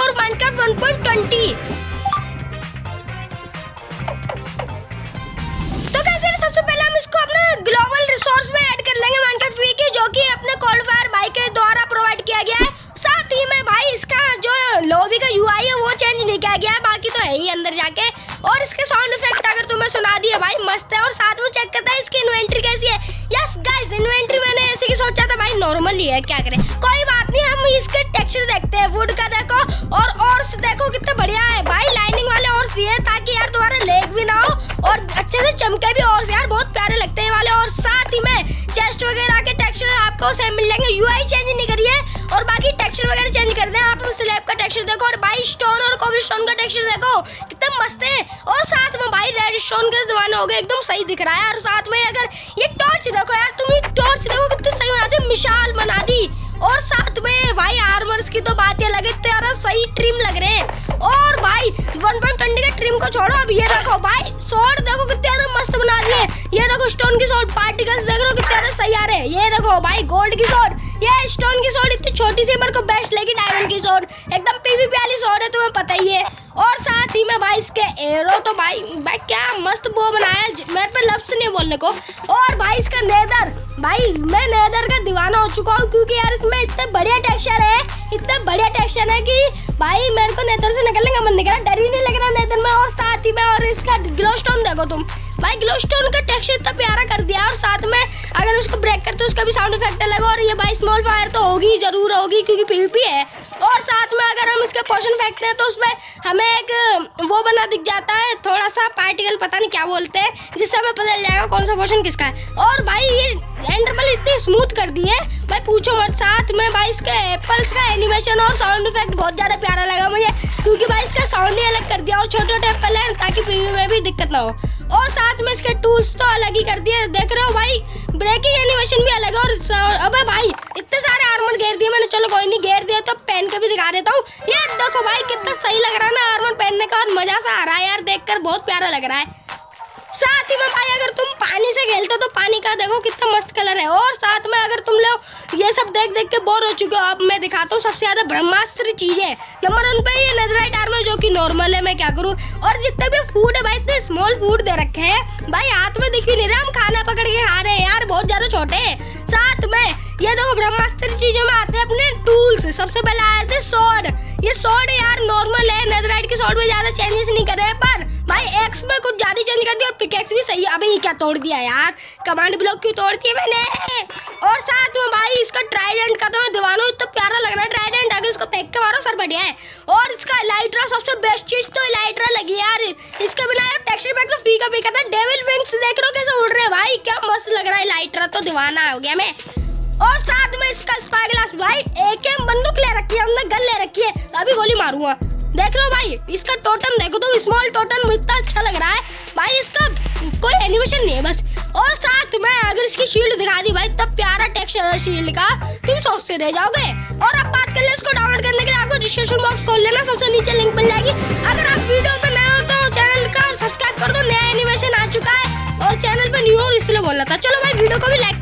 और माइनक्राफ्ट 1.20। तो कैसे सबसे पहले हम इसको अपने ग्लोबल रिसोर्स में ऐड कर लेंगे माइनक्राफ्ट पीवी की, जो कि अपने कोल्डफायर भाई के द्वारा प्रोवाइड किया गया है। साथ ही में भाई इसका जो लॉबी का यूआई है वो चेंज नहीं किया गया है, बाकी तो है ही अंदर जाके। और इसके साउंड इफेक्ट अगर तुम्हें सुना दिया भाई मस्त है। और साथ में चेक करता है इसकी इन्वेंट्री कैसी है। यस गाइस, इन्वेंट्री मैंने ऐसे ही सोचा था भाई नॉर्मल ही है, क्या करें, कोई बात नहीं। हम इसके टेक्सचर देखते हैं, वुड का देखो और ऑर्स देखो कितना बढ़िया है भाई, लाइनिंग वाले ऑर्स दिए ताकि यार तुम्हारा लेग भी ना हो और अच्छे से चमके भी ऑर्स, यार बहुत प्यारे लगते हैं वाले। और साथ ही में चेस्ट वगैरह के टेक्सचर आपको सेम मिल जाएंगे, यूआई चेंज नहीं करी है और बाकी टेक्सचर वगैरह चेंज कर दें। आप स्लैब का टेक्सचर देखो और भाई स्टोन और कॉबल स्टोन का टेक्सचर देखो कितना मस्त है। और साथ में भाई रेड स्टोन के दीवाने हो गए, एकदम सही दिख रहा है। और साथ में अगर ये टॉर्च देखो यार, तुम ये टॉर्च देखो कितनी सही बना दी, मिसाल बना दी। और साथ में भाई आर्मर्स की तो बात अलग है, तेरा सही ट्रिम लग रहे हैं। और भाई 1.20 के ट्रिम को छोड़ो, अब ये देखो भाई शॉर्ट देखो कितने ज्यादा मस्त बना दिए। ये देखो स्टोन की शॉर्ट, पार्टिकल्स देख रहे हो कितने ज्यादा सही आ रहे हैं। ये देखो भाई गोल्ड की शॉर्ट, ये स्टोन की शॉर्ट इतनी छोटी सी मेरे को बेस्ट लगी। डायमंड की शॉर्ट एकदम पीवीपी वाली शॉर्ट है, तुम्हें पता ही है। और साथ ही में भाई इसके एरो तो भाई क्या मस्त वो बनाया, मेरे पे लफ्ज नहीं बोलने को। और भाई इसका नेदर, भाई मैं नेदर का दीवाना हो चुका हूँ क्योंकि यार इसमें इतने बढ़िया टेक्सचर है, इतना बढ़िया टेक्सचर है कि भाई मेरे को नेदर से निकलने का मन नहीं कर रहा, डर ही नहीं लग रहा नेदर में। और साथ ही में और इसका ग्लोस्टोन देखो तुम भाई, ग्लोस्टोन का टेक्सचर इतना प्यारा कर दिया। और साथ में अगर उसको ब्रेक करते हो उसका भी साउंड इफेक्ट लगा। और ये भाई स्मॉल फायर तो होगी, जरूर होगी क्योंकि पीवीपी है। और साथ में अगर हम इसके पोशन फेंकते हैं तो उसमें हमें एक वो बना दिख जाता है, थोड़ा सा पार्टिकल पता नहीं क्या बोलते हैं, जिससे हमें पता चल जाएगा कौन सा पोशन किसका है। और भाई ये एंडरपल इतनी स्मूथ कर दी है भाई पूछो मत। साथ में भाई इसके एप्पल्स का एनिमेशन और साउंड इफेक्ट बहुत ज़्यादा प्यारा लगा मुझे, क्योंकि भाई इसका साउंड ही अलग कर दिया और छोटे छोटे एप्पल हैं ताकि पीवी में भी दिक्कत ना हो। और साथ में इसके टूल्स तो अलग ही कर दिए, देख रहे हो भाई ब्रेकिंग एनिमेशन भी अलग है। और अबे भाई इतने सारे आर्मर घेर दिए मैंने, चलो कोई नहीं घेर दिया तो पहन के भी दिखा देता हूँ। ये देखो भाई कितना सही लग रहा है ना आर्मर पहनने का, और मजा सा आ रहा है यार देखकर, बहुत प्यारा लग रहा है। साथ ही में भाई अगर तुम पानी से खेलते हो तो पानी का देखो कितना मस्त कलर है। और साथ में अगर तुम लोग ये सब देख देख के बोर हो चुके हो, अब मैं दिखाता हूँ सबसे ज़्यादा ब्रह्मास्त्र चीज़ें। नंबर 1 पे ये नेदराइट आर्मर जो कि नॉर्मल है, मैं क्या करूँ। और जितने भी फूड है भाई इतने स्मॉल फूड दे रखे हैं भाई, हाथ में दिख भी नहीं रहा, हम खाना पकड़ के खा रहे हैं यार, बहुत ज़्यादा छोटे हैं। साथ में ये देखो ब्रह्मास्त्र चीज़ों में आते हैं अपने टूल्स, सबसे पहले आए थे सॉर्ड। ये सॉर्ड यार नॉर्मल है, नेदराइट के सॉर्ड में ज़्यादा चेंजेस नहीं कर रहे, पर भाई एक्स में कुछ ज़्यादा चेंज कर दिया। और पिकेक्स भी सही है, अबे ये क्या तोड़ दिया यार, कमांड ब्लॉक क्यों तोड़ दिया मैंने। और साथ में भाई इसका ट्राइडेंट का तो मैं दीवाना हूँ, इतना प्यारा लग रहा है ट्राइडेंट, अगर इसको फेंक के मारो सर बढ़िया है। और इसका एलाइट्रा सबसे बेस्ट चीज़ तो एलाइट्रा लगी यार, इसके बिना यार टेक्सचर पैक तो फीका फीका था। डेविल विंग्स देख रहे हो कैसे उड़ रहे हैं भाई, क्या मस्त लग रहा है, एलाइट्रा तो दीवाना हो गया मैं। और साथ में इसका स्पाई ग्लास, भाई एकेएम बंदूक ले रखी है हमने, गन ले रखी है, अभी गोली मारूंगा। देख लो भाई इसका टोटम देखो तुम, स्मॉल टोटम इतना अच्छा लग रहा है भाई, इसका कोई एनिमेशन नहीं है बस। और साथ में अगर इसकी शील्ड दिखा दी भाई, तब प्यारा टेक्सचर है शील्ड का, तुम सोचते रह जाओगे। और अब बात कर ले इसको डाउनलोड करने के लिए, आपको डिस्क्रिप्शन बॉक्स खोल लेना, सबसे नीचे लिंक मिल जाएगी। अगर आप वीडियो पे नए हो तो चैनल का सब्सक्राइब कर दो, नया एनिमेशन आ चुका है। और चैनल पर न्यू हो इसलिए बोल रहा था। चलो भाई वीडियो को भी लाइक